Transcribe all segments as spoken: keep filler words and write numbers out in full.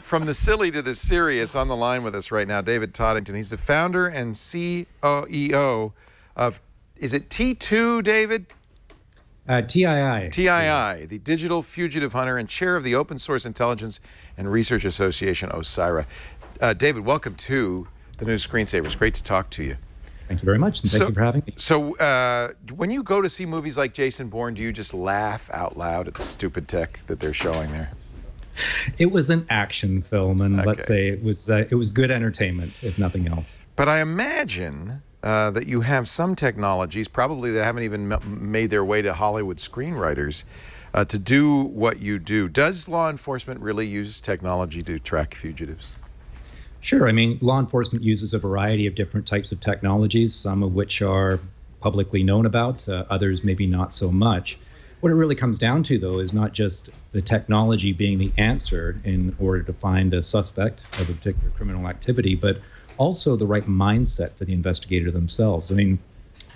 From the silly to the serious, on the line with us right now, David Toddington. He's the founder and C E O of, is it T two, David? Uh, T I I. T I I, the Digital Fugitive Hunter, and chair of the Open Source Intelligence and Research Association, OSIRA. Uh, David, welcome to the New Screensavers. Great to talk to you. Thank you very much, and thank so, you for having me. So uh, when you go to see movies like Jason Bourne, do you just laugh out loud at the stupid tech that they're showing there? It was an action film, and okay. let's say it was, uh, it was good entertainment, if nothing else. But I imagine uh, that you have some technologies, probably that haven't even made their way to Hollywood screenwriters, uh, to do what you do. Does law enforcement really use technology to track fugitives? Sure. I mean, law enforcement uses a variety of different types of technologies, some of which are publicly known about, uh, others maybe not so much. What it really comes down to, though, is not just the technology being the answer in order to find a suspect of a particular criminal activity, but also the right mindset for the investigator themselves. I mean,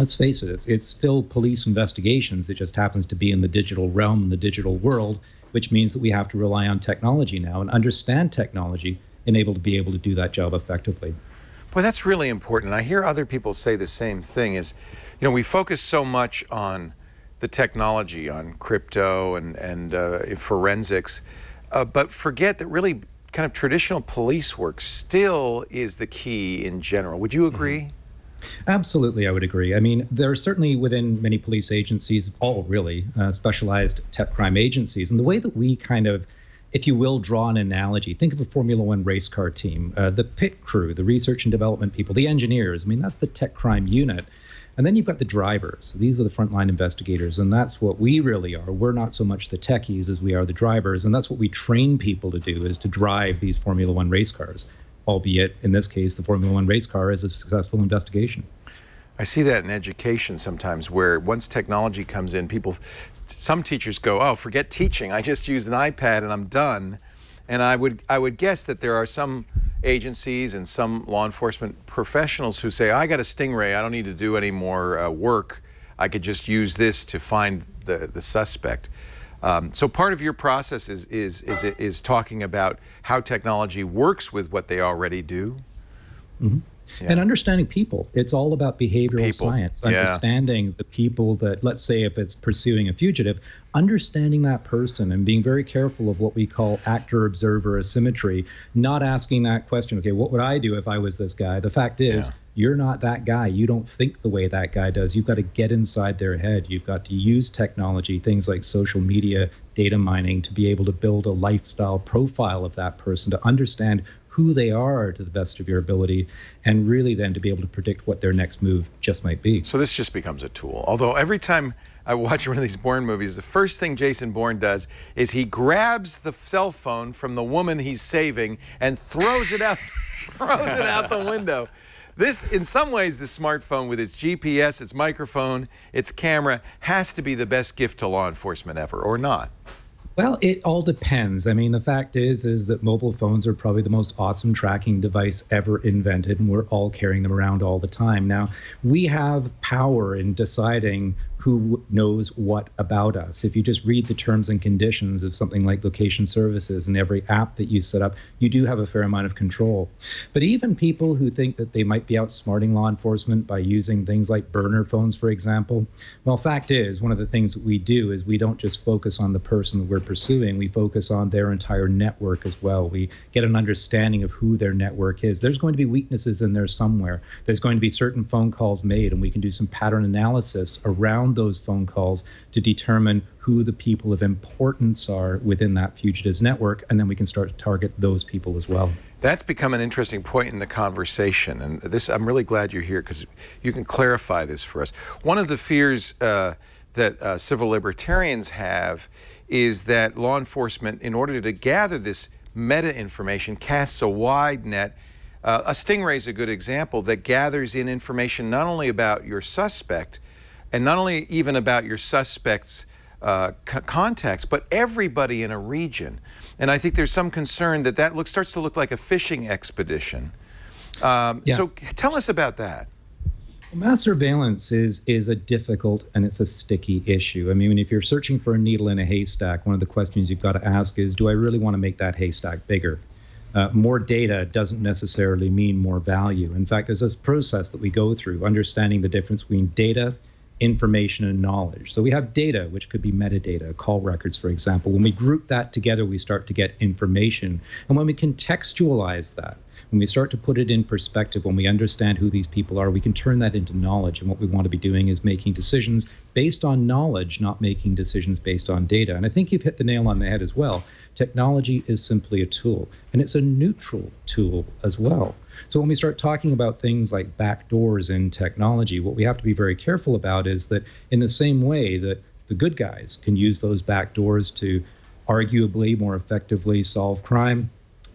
let's face it, it's, it's still police investigations. It just happens to be in the digital realm, in the digital world, which means that we have to rely on technology now and understand technology and able to be able to do that job effectively. Boy, that's really important. I hear other people say the same thing is, you know, we focus so much on the technology, on crypto and, and uh, forensics, uh, but forget that really kind of traditional police work still is the key in general. Would you agree? Mm-hmm. Absolutely, I would agree. I mean, there are certainly within many police agencies, all really, uh, specialized tech crime agencies. And the way that we kind of, if you will, draw an analogy, think of a Formula One race car team, uh, the pit crew, the research and development people, the engineers. I mean, that's the tech crime unit. And then you've got the drivers. These are the frontline investigators, and that's what we really are. We're not so much the techies as we are the drivers, and that's what we train people to do, is to drive these Formula One race cars, albeit in this case the Formula One race car is a successful investigation. I see that in education sometimes, where once technology comes in, people, some teachers go, oh, forget teaching. I just use an iPad and I'm done. And I would, I would guess that there are some agencies and some law enforcement professionals who say, I got a stingray, I don't need to do any more uh, work. I could just use this to find the, the suspect. Um, so part of your process is, is, is, is, is talking about how technology works with what they already do. Mm-hmm. Yeah. And understanding people. It's all about behavioral people. Science. Understanding yeah. the people that, let's say if it's pursuing a fugitive, understanding that person and being very careful of what we call actor-observer asymmetry, not asking that question, okay, what would I do if I was this guy? The fact is, yeah. you're not that guy. You don't think the way that guy does. You've got to get inside their head. You've got to use technology, things like social media, data mining, to be able to build a lifestyle profile of that person, to understand who they are to the best of your ability, and really then to be able to predict what their next move just might be. So this just becomes a tool. Although every time I watch one of these Bourne movies, the first thing Jason Bourne does is he grabs the cell phone from the woman he's saving and throws it out, throws it out the window. This, in some ways, the smartphone with its G P S, its microphone, its camera, has to be the best gift to law enforcement ever, or not. Well, it all depends. I mean, the fact is, is that mobile phones are probably the most awesome tracking device ever invented, and we're all carrying them around all the time. Now, we have power in deciding who knows what about us. If you just read the terms and conditions of something like location services and every app that you set up, you do have a fair amount of control. But even people who think that they might be outsmarting law enforcement by using things like burner phones, for example, well, fact is, one of the things that we do is we don't just focus on the person that we're pursuing, we focus on their entire network as well. We get an understanding of who their network is. There's going to be weaknesses in there somewhere. There's going to be certain phone calls made, and we can do some pattern analysis around those phone calls to determine who the people of importance are within that fugitive's network, and then we can start to target those people as well. That's become an interesting point in the conversation, and this, I'm really glad you're here because you can clarify this for us. One of the fears uh, that uh, civil libertarians have is that law enforcement, in order to gather this meta information, casts a wide net. Uh, a stingray is a good example that gathers in information not only about your suspect, and not only even about your suspect's uh, contacts, but everybody in a region. And I think there's some concern that that look, starts to look like a fishing expedition. Um, yeah. So tell us about that. Mass surveillance is is a difficult and it's a sticky issue. I mean, if you're searching for a needle in a haystack, one of the questions you've got to ask is, do I really want to make that haystack bigger? Uh, more data doesn't necessarily mean more value. In fact, there's this process that we go through, understanding the difference between data, information, and knowledge. So we have data, which could be metadata, call records, for example. When we group that together, we start to get information. And when we contextualize that, when we start to put it in perspective, when we understand who these people are, we can turn that into knowledge. And what we want to be doing is making decisions based on knowledge, not making decisions based on data. And I think you've hit the nail on the head as well. Technology is simply a tool, and it's a neutral tool as well. So when we start talking about things like backdoors in technology, what we have to be very careful about is that in the same way that the good guys can use those backdoors to arguably more effectively solve crime,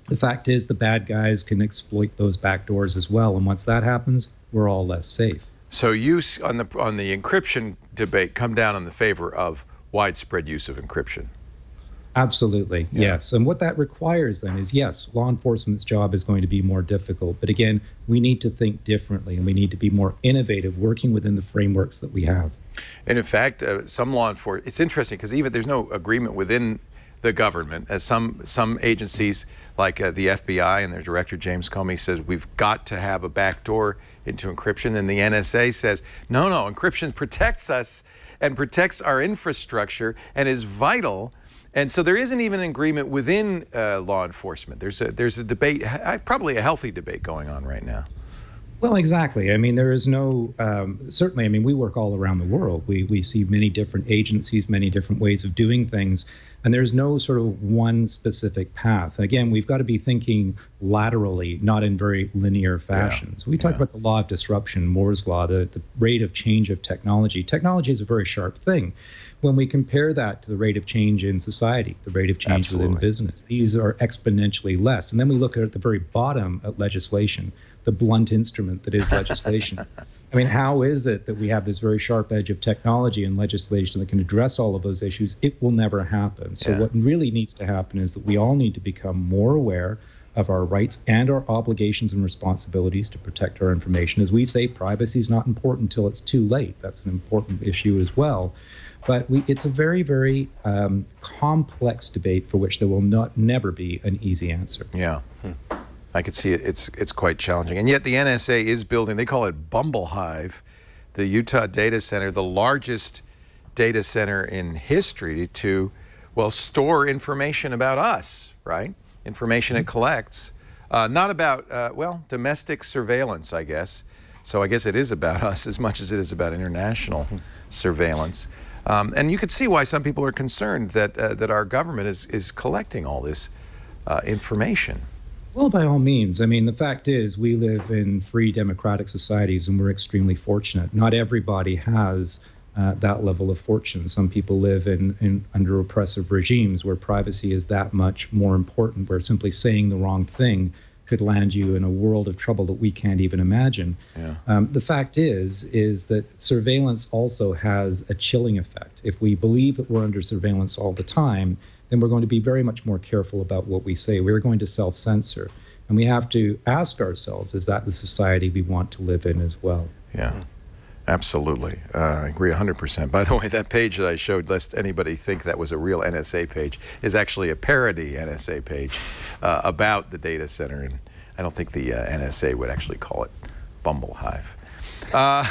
the fact is the bad guys can exploit those backdoors as well, and once that happens, we're all less safe. So use on the on the encryption debate, come down in the favor of widespread use of encryption. Absolutely, yeah. Yes. And what that requires then is, yes, law enforcement's job is going to be more difficult, but again, we need to think differently, and we need to be more innovative, working within the frameworks that we have. And in fact, uh, some law enforcement, it's interesting because even there's no agreement within the government, as some some agencies like uh, the F B I and their director James Comey says, we've got to have a backdoor into encryption, and the N S A says, no, no, encryption protects us and protects our infrastructure and is vital. And so there isn't even an agreement within uh, law enforcement. There's a there's a debate, probably a healthy debate going on right now. Well, exactly. I mean, there is no, um, certainly, I mean, we work all around the world. We, we see many different agencies, many different ways of doing things, and there's no sort of one specific path. Again, we've got to be thinking laterally, not in very linear fashions. Yeah. We talk yeah. about the law of disruption, Moore's law, the, the rate of change of technology. Technology is a very sharp thing. When we compare that to the rate of change in society, the rate of change Absolutely. within business, these are exponentially less. And then we look at the very bottom at legislation, the blunt instrument that is legislation. I mean, how is it that we have this very sharp edge of technology and legislation that can address all of those issues? It will never happen. So yeah. what really needs to happen is that we all need to become more aware of our rights and our obligations and responsibilities to protect our information. As we say, privacy is not important till it's too late. That's an important issue as well. But we, it's a very, very um, complex debate for which there will not never be an easy answer. Yeah, hmm. I could see it. It's it's quite challenging, and yet the N S A is building. They call it BumbleHive, the Utah data center, the largest data center in history to, well, store information about us, right? Information it collects, uh, not about uh, well, domestic surveillance, I guess. So I guess it is about us as much as it is about international surveillance. Um, and you could see why some people are concerned that uh, that our government is is collecting all this uh, information. Well, by all means. I mean, the fact is we live in free democratic societies, and we're extremely fortunate. Not everybody has uh, that level of fortune. Some people live in, in under oppressive regimes where privacy is that much more important, where simply saying the wrong thing could land you in a world of trouble that we can't even imagine. Yeah. Um, the fact is, is that surveillance also has a chilling effect. If we believe that we're under surveillance all the time, then we're going to be very much more careful about what we say. We're going to self-censor. And we have to ask ourselves, is that the society we want to live in as well? Yeah, absolutely. Uh, I agree one hundred percent. By the way, that page that I showed, lest anybody think that was a real N S A page, is actually a parody N S A page uh, about the data center. And I don't think the uh, N S A would actually call it BumbleHive. Uh,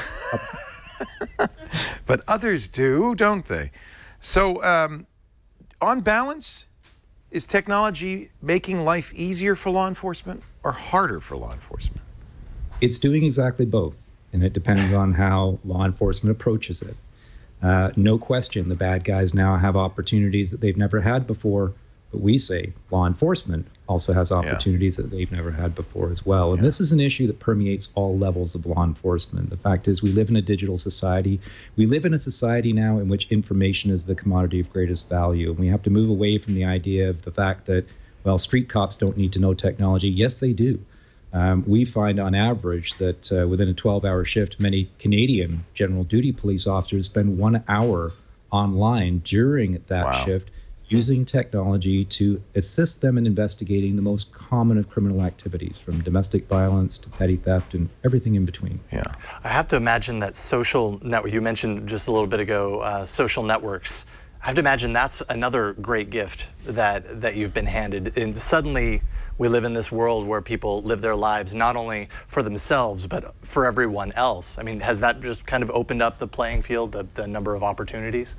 but others do, don't they? So, um, on balance, is technology making life easier for law enforcement or harder for law enforcement? It's doing exactly both, and it depends on how law enforcement approaches it. Uh, no question, the bad guys now have opportunities that they've never had before, but we say law enforcement also has opportunities yeah. that they've never had before as well. And yeah. this is an issue that permeates all levels of law enforcement. The fact is we live in a digital society. We live in a society now in which information is the commodity of greatest value. And we have to move away from the idea of the fact that, well, street cops don't need to know technology. Yes, they do. Um, we find on average that uh, within a twelve hour shift, many Canadian general duty police officers spend one hour online during that wow. shift, using technology to assist them in investigating the most common of criminal activities, from domestic violence to petty theft and everything in between. Yeah. I have to imagine that social network, you mentioned just a little bit ago, uh, social networks, I have to imagine that's another great gift that, that you've been handed. And suddenly we live in this world where people live their lives not only for themselves, but for everyone else. I mean, has that just kind of opened up the playing field, the, the number of opportunities?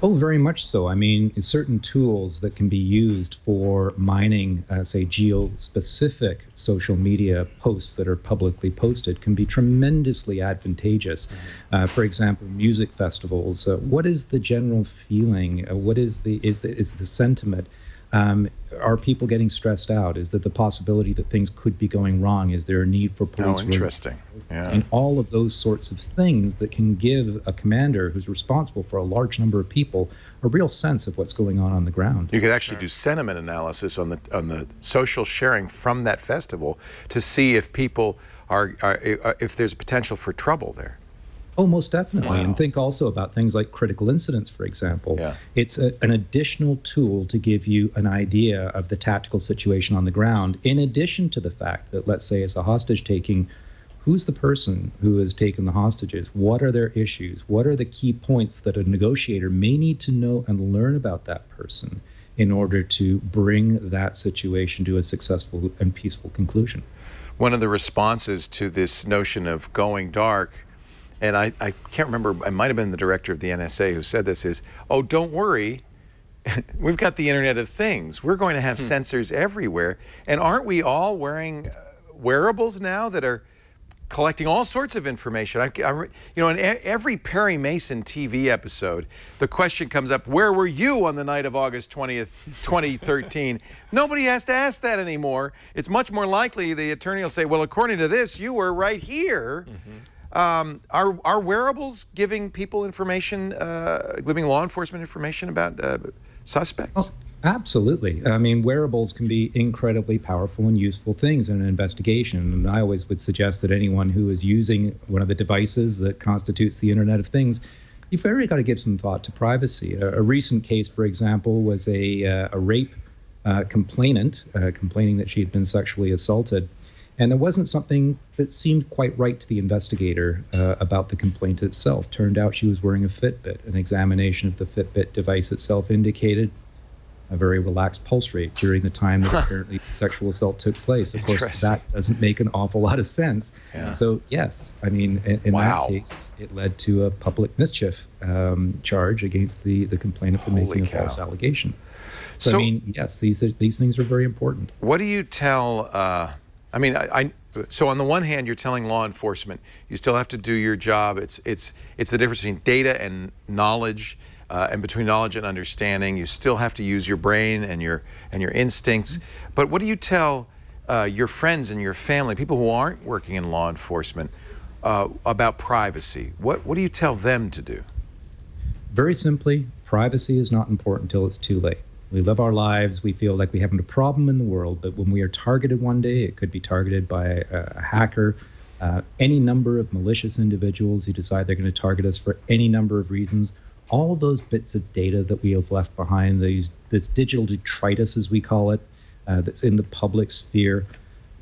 Oh, very much so. I mean, certain tools that can be used for mining, uh, say, geo-specific social media posts that are publicly posted can be tremendously advantageous. Uh, for example, music festivals. Uh, what is the general feeling? Uh, what is the is the, is the sentiment? Um, are people getting stressed out? Is that the possibility that things could be going wrong? Is there a need for police? Oh, interesting. Yeah. And all of those sorts of things that can give a commander who's responsible for a large number of people a real sense of what's going on on the ground. You could actually sure. do sentiment analysis on the on the social sharing from that festival to see if people are, are if there's potential for trouble there. Oh, most definitely. Wow. And think also about things like critical incidents, for example. Yeah. It's a, an additional tool to give you an idea of the tactical situation on the ground, in addition to the fact that, let's say, it's a hostage taking. Who's the person who has taken the hostages? What are their issues? What are the key points that a negotiator may need to know and learn about that person in order to bring that situation to a successful and peaceful conclusion? One of the responses to this notion of going dark, and I, I can't remember, I might have been the director of the N S A who said this, is, oh, don't worry, we've got the Internet of Things. We're going to have hmm. sensors everywhere. And aren't we all wearing wearables now that are collecting all sorts of information? I, I, you know, in every Perry Mason T V episode, the question comes up, where were you on the night of August twentieth, twenty thirteen? Nobody has to ask that anymore. It's much more likely the attorney will say, well, according to this, you were right here. Mm-hmm. Um, are, are wearables giving people information, uh, giving law enforcement information about uh, suspects? Oh, absolutely. I mean, wearables can be incredibly powerful and useful things in an investigation. And I always would suggest that anyone who is using one of the devices that constitutes the Internet of Things, you've already got to give some thought to privacy. A, a recent case, for example, was a, uh, a rape uh, complainant uh, complaining that she had been sexually assaulted. And there wasn't something that seemed quite right to the investigator uh, about the complaint itself. Turned out she was wearing a Fitbit. An examination of the Fitbit device itself indicated a very relaxed pulse rate during the time that apparently sexual assault took place. Of course, that doesn't make an awful lot of sense. Yeah. So yes, I mean, in, in wow. that case, it led to a public mischief um, charge against the, the complainant for Holy making cow. a false allegation. So, so, I mean, yes, these, these things are very important. What do you tell... Uh, I mean, I, I, so on the one hand, you're telling law enforcement you still have to do your job. It's it's it's the difference between data and knowledge, uh, and between knowledge and understanding. You still have to use your brain and your and your instincts. But what do you tell uh, your friends and your family, people who aren't working in law enforcement, uh, about privacy? What what do you tell them to do? Very simply, privacy is not important till it's too late. We live our lives, we feel like we haven't a problem in the world, but when we are targeted one day, it could be targeted by a, a hacker, uh, any number of malicious individuals who decide they're going to target us for any number of reasons. All of those bits of data that we have left behind, these, this digital detritus, as we call it, uh, that's in the public sphere,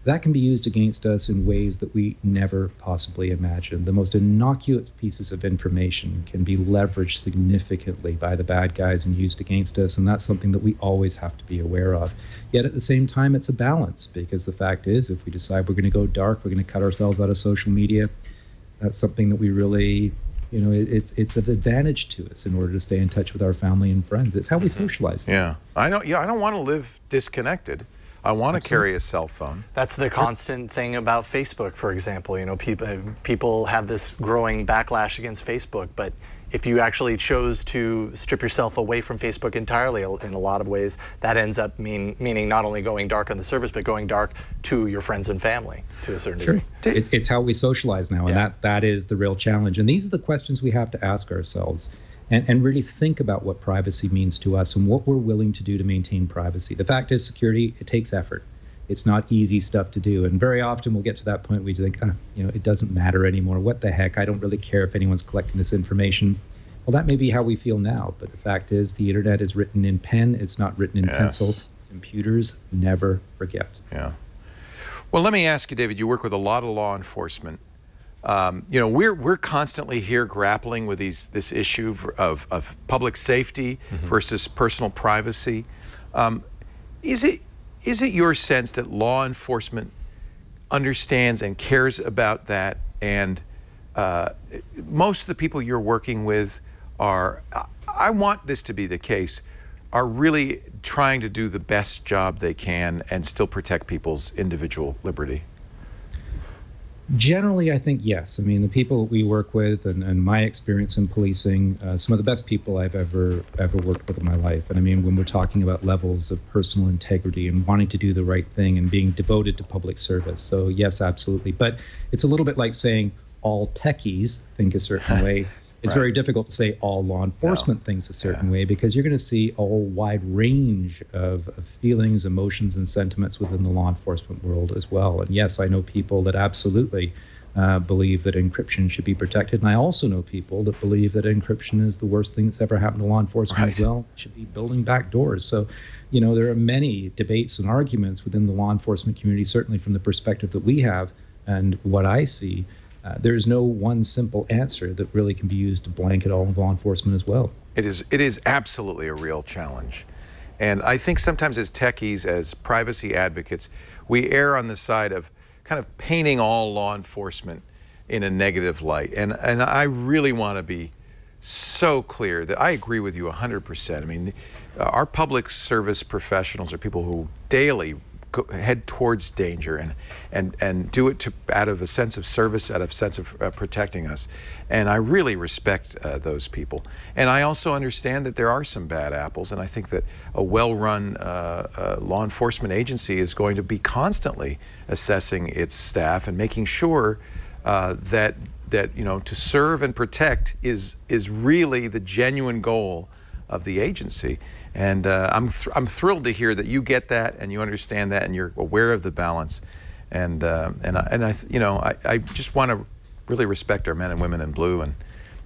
that can be used against us in ways that we never possibly imagined. The most innocuous pieces of information can be leveraged significantly by the bad guys and used against us, and that's something that we always have to be aware of. Yet at the same time, it's a balance, because the fact is, if we decide we're going to go dark, we're going to cut ourselves out of social media, that's something that we really, you know, it's it's an advantage to us in order to stay in touch with our family and friends. It's how we socialize. Yeah, I don't, yeah, I don't want to live disconnected. I want to carry a cell phone. That's the constant thing about Facebook, for example. You know, people people have this growing backlash against Facebook, but if you actually chose to strip yourself away from Facebook entirely, in a lot of ways, that ends up mean, meaning not only going dark on the service, but going dark to your friends and family to a certain sure. degree. It's, it's how we socialize now, and yeah. that, that is the real challenge. And these are the questions we have to ask ourselves. And, and really think about what privacy means to us and what we're willing to do to maintain privacy. The fact is, security, it takes effort. It's not easy stuff to do. And very often we'll get to that point where we think, oh, you know, it doesn't matter anymore. What the heck? I don't really care if anyone's collecting this information. Well, that may be how we feel now, but the fact is the Internet is written in pen. It's not written in yes. pencil. Computers never forget. Yeah. Well, let me ask you, David, you work with a lot of law enforcement. Um, you know, we're we're constantly here grappling with these this issue of of public safety mm-hmm. versus personal privacy. Um, is it is it your sense that law enforcement understands and cares about that? And uh, most of the people you're working with are, I want this to be the case, are really trying to do the best job they can and still protect people's individual liberty? Generally, I think yes. I mean, the people we work with and, and my experience in policing, uh, some of the best people I've ever ever worked with in my life. And I mean, when we're talking about levels of personal integrity and wanting to do the right thing and being devoted to public service. So yes, absolutely. But it's a little bit like saying all techies think a certain way. It's right. very difficult to say all law enforcement no. thinks a certain yeah. way, because you're going to see a whole wide range of, of feelings, emotions, and sentiments within the law enforcement world as well. And yes, I know people that absolutely uh, believe that encryption should be protected. And I also know people that believe that encryption is the worst thing that's ever happened to law enforcement right. as well. It should be building back doors. So, you know, there are many debates and arguments within the law enforcement community, certainly from the perspective that we have and what I see. Uh, there's no one simple answer that really can be used to blanket all of law enforcement as well. It is, it is absolutely a real challenge. And I think sometimes as techies, as privacy advocates, we err on the side of kind of painting all law enforcement in a negative light. And, and I really want to be so clear that I agree with you one hundred percent. I mean, our public service professionals are people who daily head towards danger and and and do it to, out of a sense of service, out of a sense of uh, protecting us, and I really respect uh, those people. And I also understand that there are some bad apples, and I think that a well-run uh, uh, law enforcement agency is going to be constantly assessing its staff and making sure uh, that that you know to serve and protect is is really the genuine goal of the agency. And uh, I'm, th I'm thrilled to hear that you get that and you understand that and you're aware of the balance. And, uh, and, I, and I, you know, I, I just want to really respect our men and women in blue and,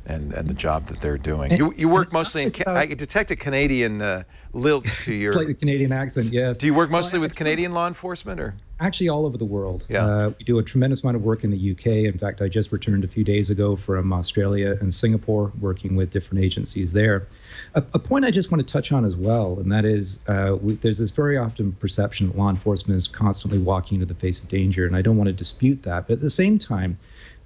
and, and the job that they're doing. You, you work mostly in, I detect a Canadian uh, lilt to your... It's like the Canadian accent, yes. Do you work mostly well, with actually, Canadian law enforcement or...? Actually all over the world. Yeah. Uh, we do a tremendous amount of work in the U K. In fact, I just returned a few days ago from Australia and Singapore, working with different agencies there. A, a point I just want to touch on as well, and that is uh, we, there's this very often perception that law enforcement is constantly walking into the face of danger, and I don't want to dispute that. But at the same time,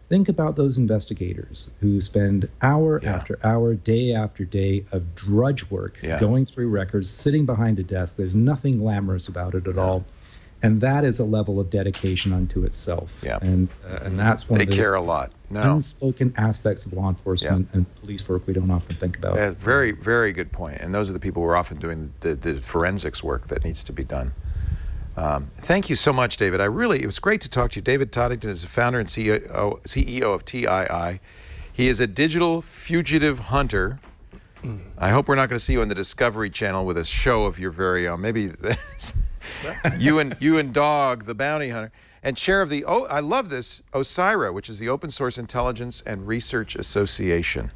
think about those investigators who spend hour yeah. after hour, day after day of drudge work, yeah. going through records, sitting behind a desk. There's nothing glamorous about it at yeah. all. And that is a level of dedication unto itself. Yeah. And, uh, and that's one they of the care a lot. No. unspoken aspects of law enforcement yeah. and police work we don't often think about. Yeah, very, very good point. And those are the people who are often doing the, the forensics work that needs to be done. Um, thank you so much, David. I really, it was great to talk to you. David Toddington is the founder and C E O of T I I. He is a digital fugitive hunter. I hope we're not going to see you on the Discovery Channel with a show of your very own. Maybe you and you and Dog, the bounty hunter, and chair of the oh, I love this OSIRA, which is the Open Source Intelligence and Research Association.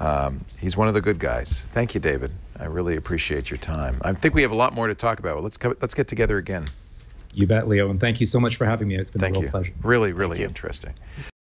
Um, he's one of the good guys. Thank you, David. I really appreciate your time. I think we have a lot more to talk about. Let's come, let's get together again. You bet, Leo, and thank you so much for having me. It's been thank a real you. pleasure. Really, really thank interesting. You.